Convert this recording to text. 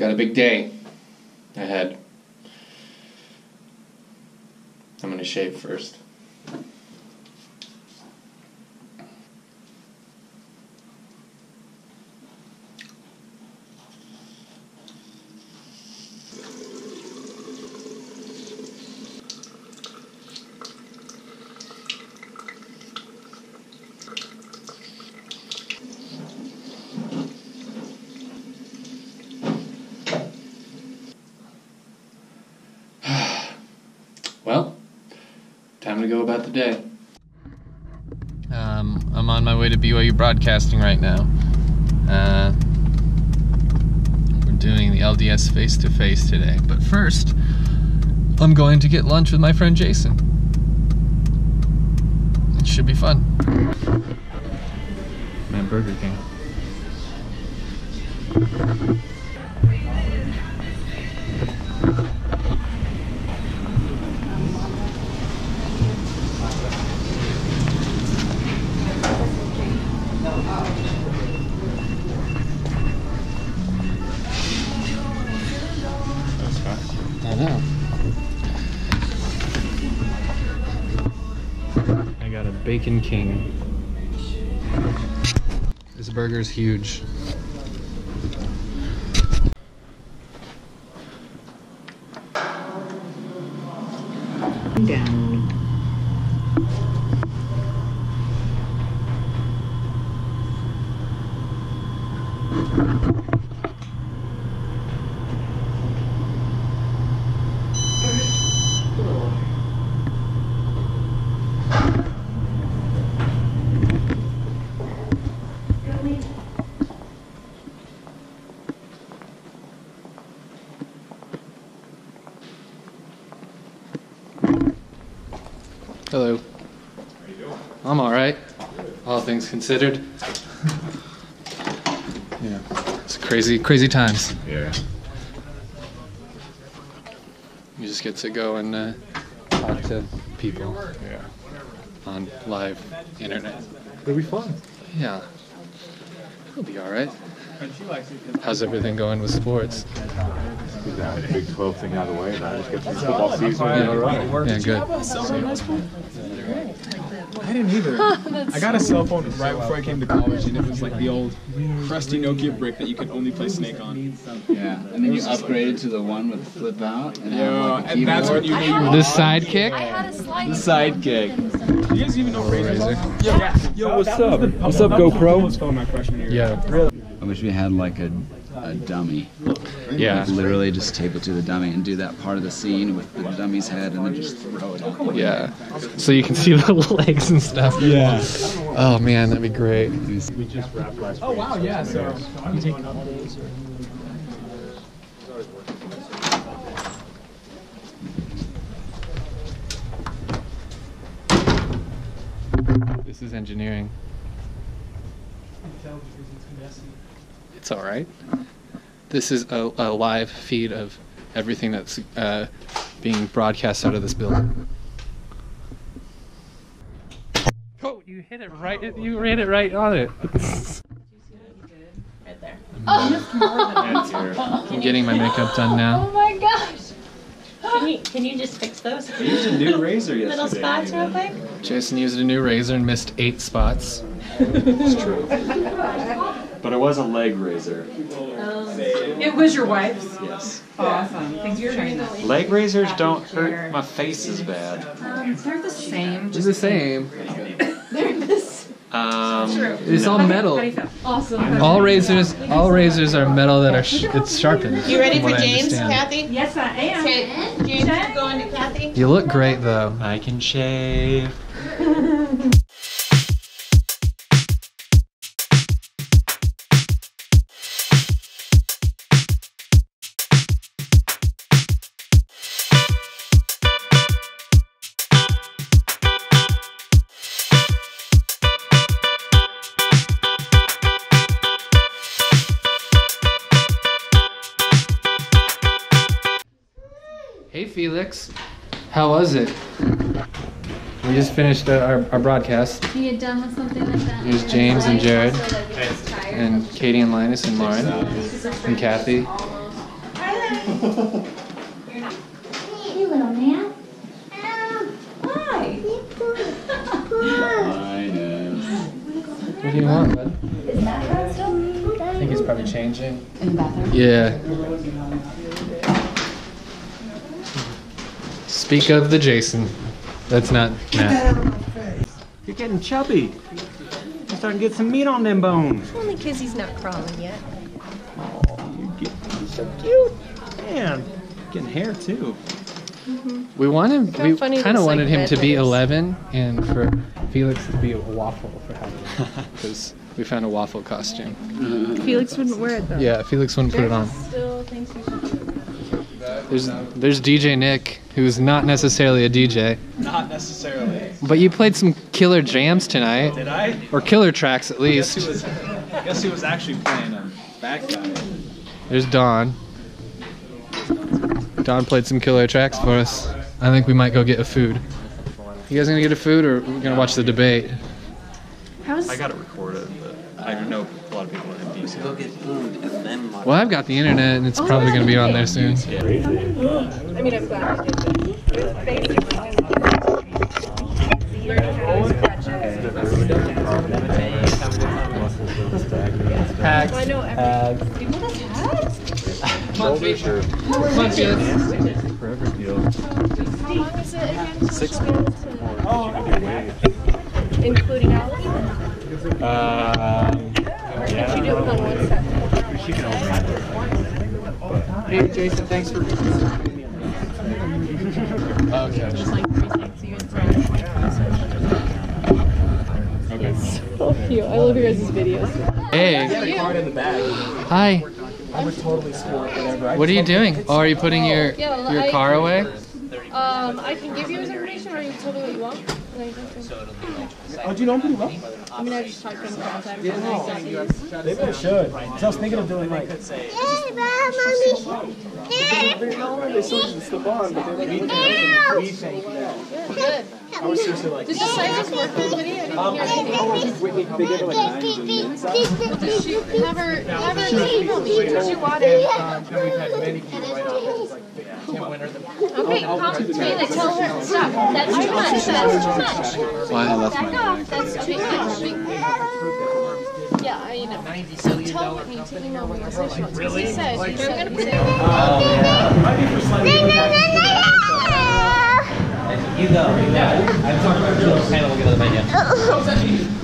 Got a big day ahead. I'm gonna shave first. Well, time to go about the day. I'm on my way to BYU Broadcasting right now. We're doing the LDS face-to-face today, but first, I'm going to get lunch with my friend Jason. It should be fun. Man, Burger King. I got a Bacon King. This burger's huge. Down. Hello. How you doing? I'm alright. All things considered. Yeah. It's crazy times. Yeah. You just get to go and talk to people. Yeah. On live internet. It'll be fun. Yeah. It'll be alright. How's everything going with sports? Get that Big 12 thing out of the way, and I just get through football season. Yeah, right. Yeah, good. I didn't either. I got a cell phone right before I came to college, and it was like the old crusty Nokia brick that you could only play Snake on. Yeah, and then you upgraded to the one with the flip out, and and that's when you knew the sidekick. I had a sidekick. Do you guys even know Razer? Yo, what's up? What's up, GoPro? My freshman year. Yeah, really. I wish we had like a dummy. Yeah. Like literally just tape it to the dummy and do that part of the scene with the dummy's head and then just throw it up. Yeah. So you can see the legs and stuff. Yeah. Oh man, that'd be great. We just wrapped last week. Oh wow, yeah. So I'm taking up days. This is engineering. It's alright. This is a live feed of everything that's being broadcast out of this building. Oh, you hit it right. You ran it right on it. Did you see what you did? Right there. Oh. I'm getting my makeup done now. Oh my gosh. Can you just fix those? I used a new razor yesterday. Little spots real quick? Jason used a new razor and missed 8 spots. It's true. But it was a leg razor. It was your wife's? Yes. Awesome. Thanks for sharing that. Leg razors don't hurt my face as bad. They're the same. They're the same. They're the same. It's all metal. Awesome. All razors are metal that are it's sharpened. You ready for James, Kathy? Yes, I am. Okay, James, you going to Kathy? You look great, though. I can shave. Hey Felix, How was it? We just finished our broadcast. Can you get done with something like that? It was James and Jared, and Katie and Linus and Lauren, and Kathy. Hey, little man. Hi. What do you want, bud? Is that right still? I think he's probably changing. In the bathroom? Yeah. Speak of the Jason. That's not Matt. You're getting chubby. I'm starting to get some meat on them bones. Only because he's not crawling yet. Oh, you're so cute. Man, getting hair too. Mm-hmm. We wanted, we kind of wanted him to be 11 and for Felix to be a waffle for Halloween. Because we found a waffle costume. Felix wouldn't wear it though. Yeah, Felix wouldn't put it on. Still thinks we should do it. There's DJ Nick, who's not necessarily a DJ. Not necessarily. But you played some killer jams tonight. Did I? Or killer tracks, at least. Guess who was actually playing them? That guy. There's Don. Don played some killer tracks for us. I think we might go get a food. You guys gonna get a food, or we're gonna watch the debate? I gotta record it, but I don't know a lot of people in DC. Go get food and then watch. Well, I've got the internet, and it's probably going to be on there soon. Yeah. I mean, I'm glad I did that. Tags. I know everything. People that have? Monthly. Forever deal. How long is it again? 6 months. Oh. Including ours? Yeah. She do it on one set. She can only have it all the time. Hey, Jason, thanks for doing okay. Just like 3 seconds, you guys. Okay. So cute. I love your guys' videos. Hey. Hi. I would totally score whatever. What are you doing? Oh, are you putting your car away? I can give you his information, or you can tell me what you want. Oh, do you know him pretty well? I mean, I just talked to him about that. Yeah, no. Maybe I should. I was thinking of doing like... Hey, Mom, Mommy! Good. I was seriously like... Did the cycles work for the video? Did she okay, Taylor, tell her. Stop. That's too much. That's too much. Why I left my bag. That's too much. Yeah, I know. So tell Whitney to email me your social. Because he said you're going to be saying... You go. Yeah. I'm talking about the panel. We'll get another idea.